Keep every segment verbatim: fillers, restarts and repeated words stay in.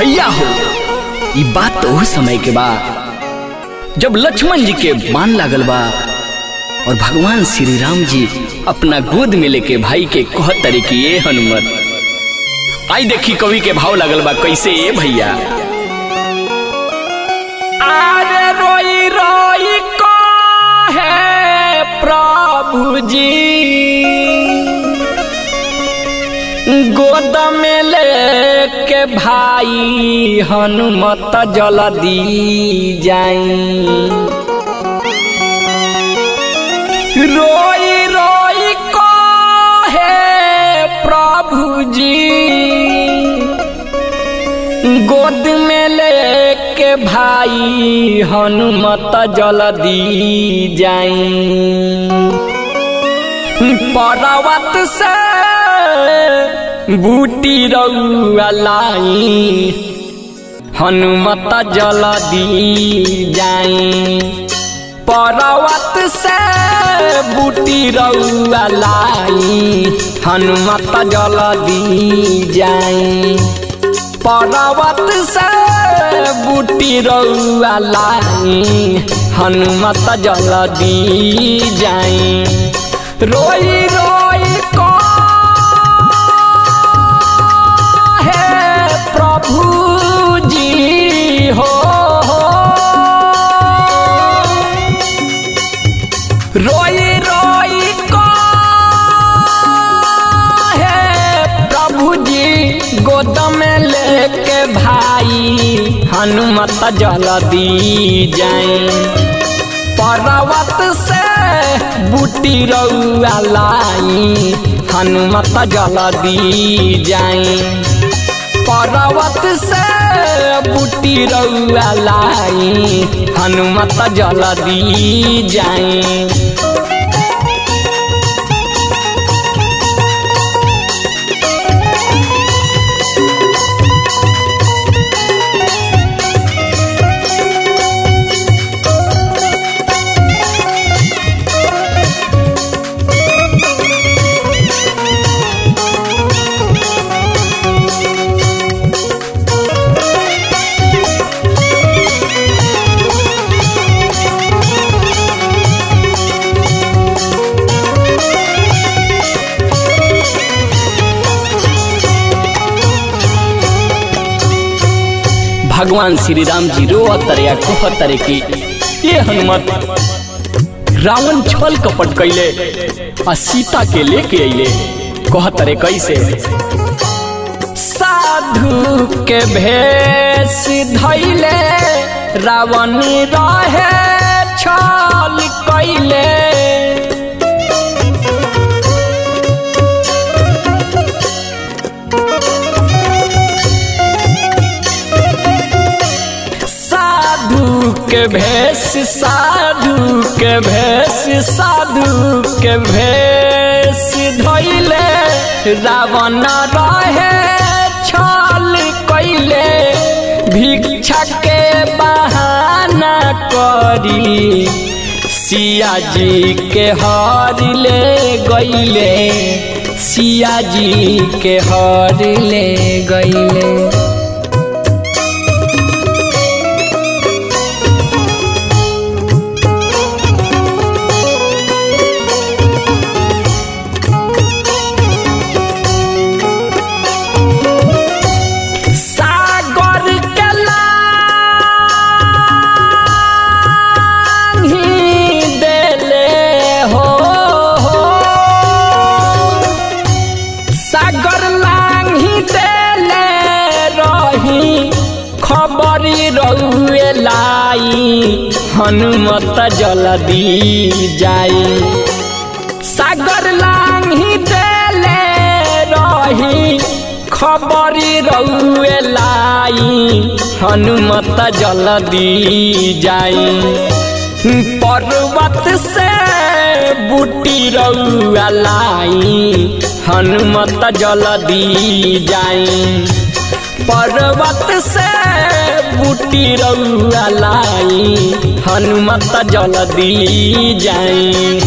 भैया हो। ये बात तो उस समय के बाद जब लक्ष्मण जी के बाण लागल बा और भगवान श्री राम जी अपना गोद में लेके भाई के कहत तारे कि ए हनुमत, आई देखी कवि के भाव लागल बा कैसे ए भैया। रोई रोई को है प्रभु जी गोद में लेके भाई हनुमत जल्दी जाई। रोई रोई को है प्रभु जी गोद में ले के भाई हनुमत जल्दी जाई। पर्वत से बूटी रउआ लाई हनुमत जल्दी जाई। पर्वत से बूटी रउआ लाई हनुमत जल्दी जाई। पर्वत से बूटी रउआ लाई हनुमत जल्दी जाई। रोई रोई को है प्रभु जी हो, हो। रोई रोई को है प्रभु जी गोद में लेके भाई हनुमत जल्दी जाई। पर्वत से बूटी रउआ लाई हनुमत जल्दी जाई। पर्वत से बूटी रउआ लाई हनुमत जल्दी जाई। भगवान श्री राम जी रोअत या कहत तारे कि ये हनुमत, रावण छल कपट कैले आ सीता के लेके अइले। कहत तारे कैसे? साधु के भेष धइले रावण रहे छल कैले। के भेष साधु के भेष साधु के भेष धइले रावण रहे छल कैले। भिक्षा के बहाना करी सिया जी के हर ले गइले। सिया जी के हर ले गइले। हनुमत जल्दी जाई। सागर लांघी देले रही खबरी रउए लाई हनुमत जल्दी जाई। पर्वत से बूटी रउआ लाई हनुमत जल्दी जाई। पर्वत से बूटी रउआ लाई हनुमत जल्दी जाई।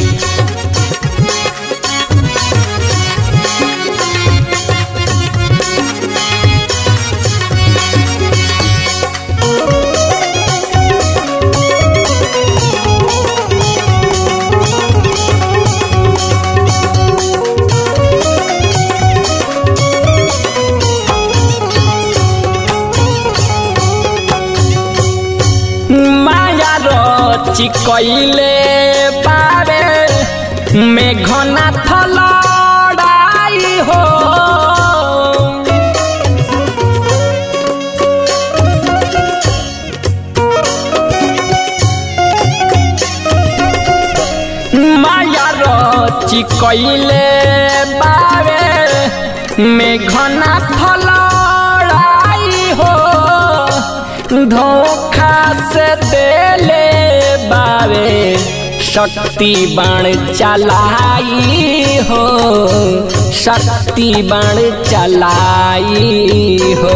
चिकैले पारे मेघना लड़ाई हो माया रो चिकैले पारे मेघना लड़ाई हो धोखा से देले बावे शक्ति बाण चलाई हो शक्ति बाण चलाई हो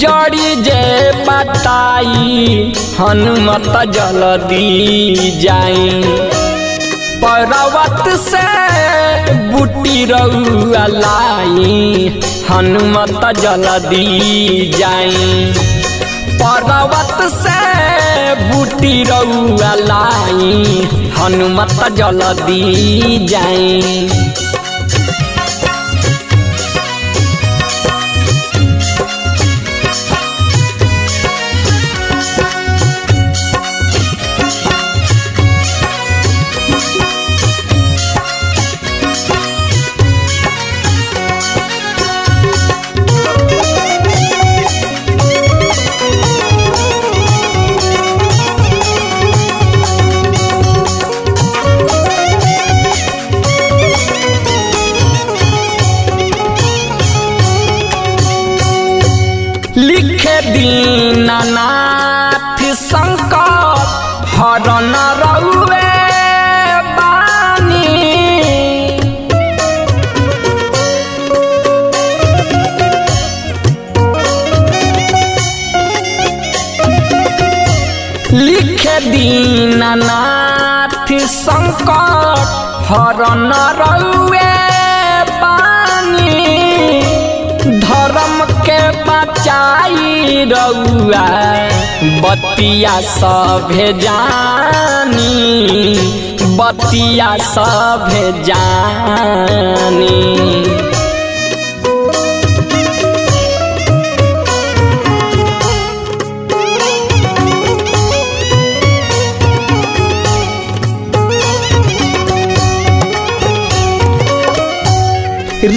जड़ी जे बताई हनुमत जल्दी जाई पर्वत से बूटी रउआ लाई हनुमत जल्दी जाई पर्वत से बूटी रउआ लाई हनुमत जल्दी जाई लिखे दीननाथ संकट हरण रउए बानी लिखे दीननाथ संकट हरण रउए बानी धर्म के बचाई रउआ बतिया सभे जानी बतिया सभे जानी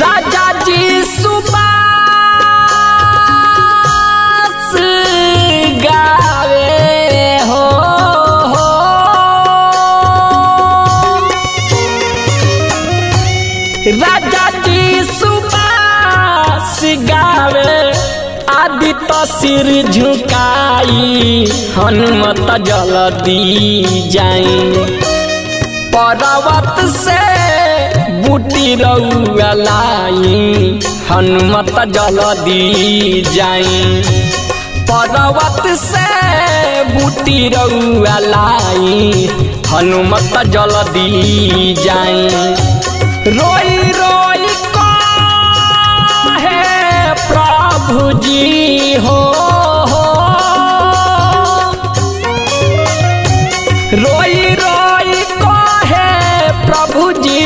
राजा जी सुबास गावे हो, हो। राजा जी सुबास गावे आदित्य सिर झुकाई हनुमत जल्दी जाई पर्वत से बूटी रउआ लाई हनुमत जल्दी जाई पर्वत से बूटी रउआ लाई हनुमत जल्दी जाई रोई रोई कहे प्रभु जी हो हो रोई रोई कहे प्रभु जी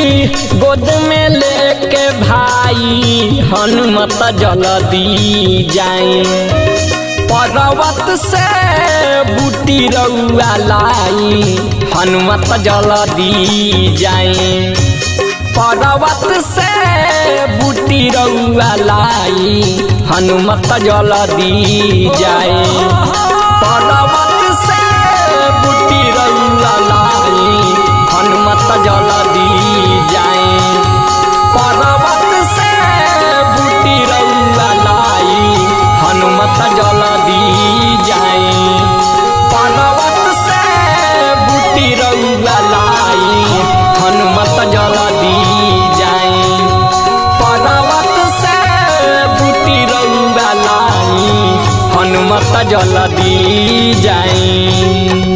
गोद में लेके भाई हनुमत जल्दी जाई पर्वत से बूटी रउआ लाई हनुमत जल्दी जाई पर्वत से बूटी रउआ लाई हनुमत जल्दी जाई पर्वत से बूटी रउआ लाई हनुमत जल्दी जाई पर्वत से बूटी रउआ लाई हनुमत जल्दी जाई पर्वत से बूटी रउआ लाई हनुमत जल्दी जाई पर्वत से बूटी रउआ लाई हनुमत जल्दी जाई।